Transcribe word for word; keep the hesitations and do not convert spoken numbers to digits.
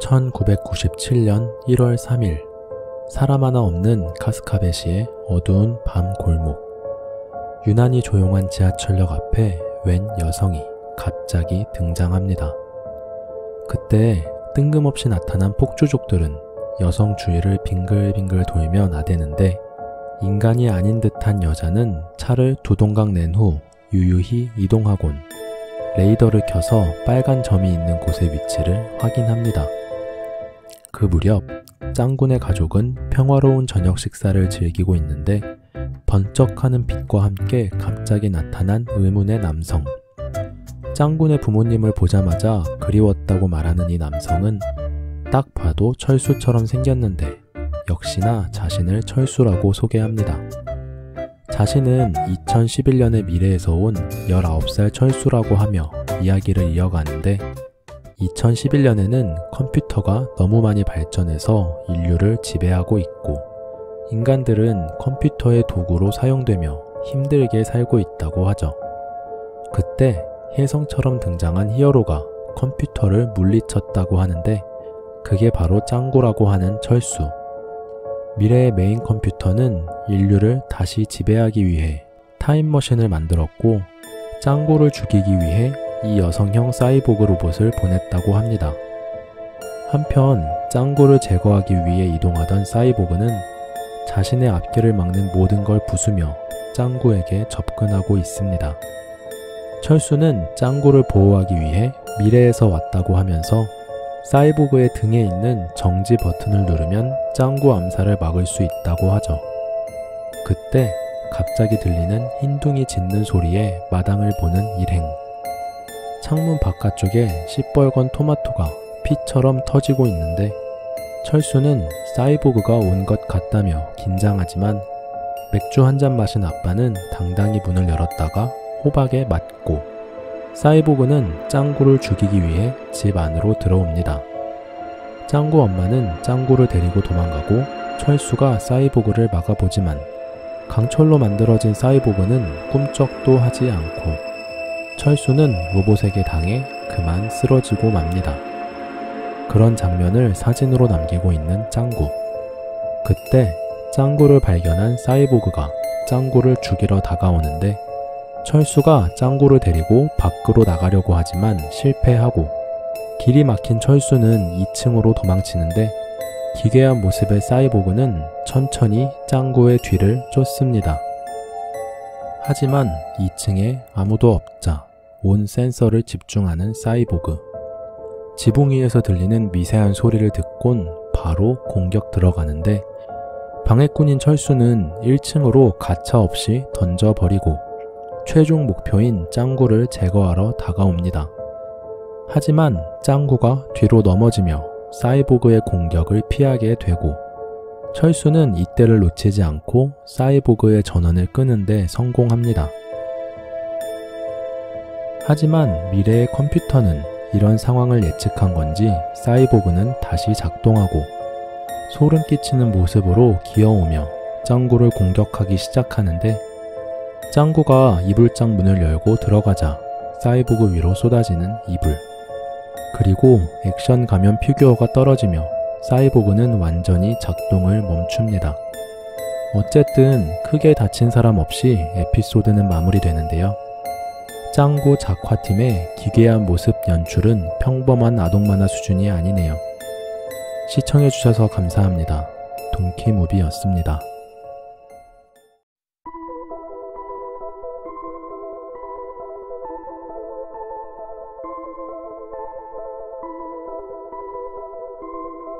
천구백구십칠년 일월 삼일 사람 하나 없는 카스카베시의 어두운 밤 골목. 유난히 조용한 지하철역 앞에 웬 여성이 갑자기 등장합니다. 그때 뜬금없이 나타난 폭주족들은 여성 주위를 빙글빙글 돌며 나대는데 인간이 아닌 듯한 여자는 차를 두 동강 낸 후 유유히 이동하곤 레이더를 켜서 빨간 점이 있는 곳의 위치를 확인합니다. 그 무렵 짱구네 가족은 평화로운 저녁 식사를 즐기고 있는데 번쩍하는 빛과 함께 갑자기 나타난 의문의 남성. 짱구네 부모님을 보자마자 그리웠다고 말하는 이 남성은 딱 봐도 철수처럼 생겼는데 역시나 자신을 철수라고 소개합니다. 자신은 이천십일년의 미래에서 온 열아홉 살 철수라고 하며 이야기를 이어가는데 이천십일년에는 컴퓨터가 너무 많이 발전해서 인류를 지배하고 있고 인간들은 컴퓨터의 도구로 사용되며 힘들게 살고 있다고 하죠. 그때 혜성처럼 등장한 히어로가 컴퓨터를 물리쳤다고 하는데 그게 바로 짱구라고 하는 철수. 미래의 메인 컴퓨터는 인류를 다시 지배하기 위해 타임머신을 만들었고 짱구를 죽이기 위해 이 여성형 사이보그 로봇을 보냈다고 합니다. 한편 짱구를 제거하기 위해 이동하던 사이보그는 자신의 앞길을 막는 모든 걸 부수며 짱구에게 접근하고 있습니다. 철수는 짱구를 보호하기 위해 미래에서 왔다고 하면서 사이보그의 등에 있는 정지 버튼을 누르면 짱구 암살을 막을 수 있다고 하죠. 그때 갑자기 들리는 흰둥이 짖는 소리에 마당을 보는 일행. 창문 바깥쪽에 시뻘건 토마토가 피처럼 터지고 있는데 철수는 사이보그가 온 것 같다며 긴장하지만 맥주 한 잔 마신 아빠는 당당히 문을 열었다가 호박에 맞고 사이보그는 짱구를 죽이기 위해 집 안으로 들어옵니다. 짱구 엄마는 짱구를 데리고 도망가고 철수가 사이보그를 막아보지만 강철로 만들어진 사이보그는 꿈쩍도 하지 않고 철수는 로봇에게 당해 그만 쓰러지고 맙니다. 그런 장면을 사진으로 남기고 있는 짱구. 그때 짱구를 발견한 사이보그가 짱구를 죽이러 다가오는데 철수가 짱구를 데리고 밖으로 나가려고 하지만 실패하고 길이 막힌 철수는 이 층으로 도망치는데 기괴한 모습의 사이보그는 천천히 짱구의 뒤를 쫓습니다. 하지만 이 층에 아무도 없자 온 센서를 집중하는 사이보그. 지붕 위에서 들리는 미세한 소리를 듣곤 바로 공격 들어가는데 방해꾼인 철수는 일 층으로 가차없이 던져버리고 최종 목표인 짱구를 제거하러 다가옵니다. 하지만 짱구가 뒤로 넘어지며 사이보그의 공격을 피하게 되고 철수는 이때를 놓치지 않고 사이보그의 전원을 끄는데 성공합니다. 하지만 미래의 컴퓨터는 이런 상황을 예측한 건지 사이보그는 다시 작동하고 소름 끼치는 모습으로 기어오며 짱구를 공격하기 시작하는데 짱구가 이불장 문을 열고 들어가자 사이보그 위로 쏟아지는 이불. 그리고 액션 가면 피규어가 떨어지며 사이보그는 완전히 작동을 멈춥니다. 어쨌든 크게 다친 사람 없이 에피소드는 마무리되는데요. 짱구 작화팀의 기괴한 모습 연출은 평범한 아동만화 수준이 아니네요. 시청해주셔서 감사합니다. 동키무비였습니다.